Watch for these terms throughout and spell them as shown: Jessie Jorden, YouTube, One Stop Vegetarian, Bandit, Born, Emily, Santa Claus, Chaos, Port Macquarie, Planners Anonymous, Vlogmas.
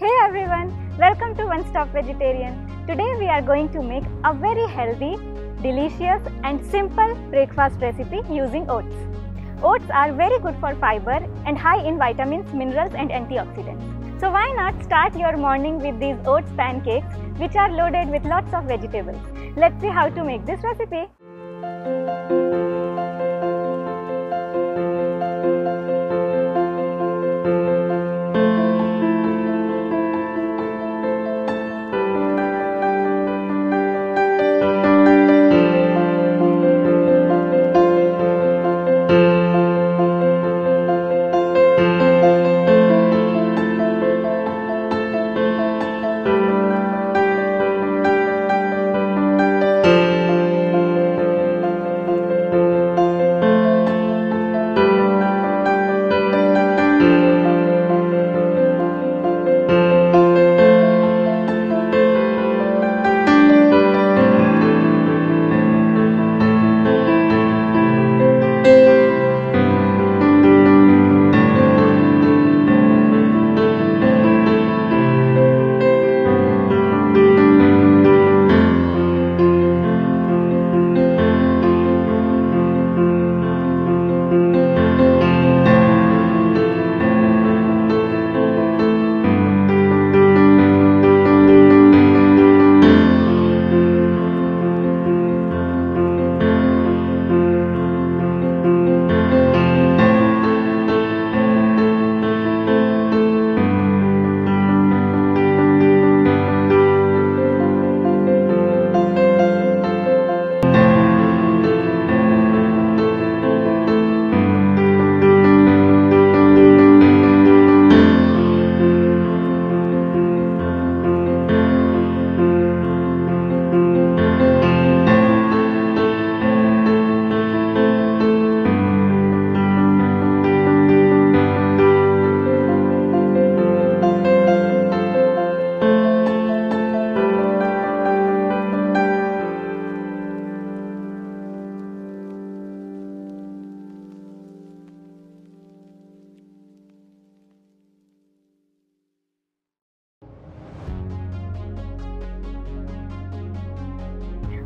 Hey everyone, welcome to One Stop Vegetarian. Today we are going to make a very healthy, delicious and simple breakfast recipe using oats. Oats are very good for fiber and high in vitamins, minerals and antioxidants. So why not start your morning with these oats pancakes which are loaded with lots of vegetables. Let's see how to make this recipe.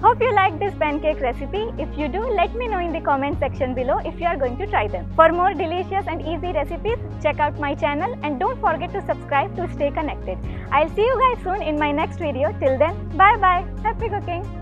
Hope you like this pancake recipe. If you do, let me know in the comment section below if you are going to try them. For more delicious and easy recipes, check out my channel and don't forget to subscribe to stay connected. I'll see you guys soon in my next video. Till then, bye bye. Happy cooking.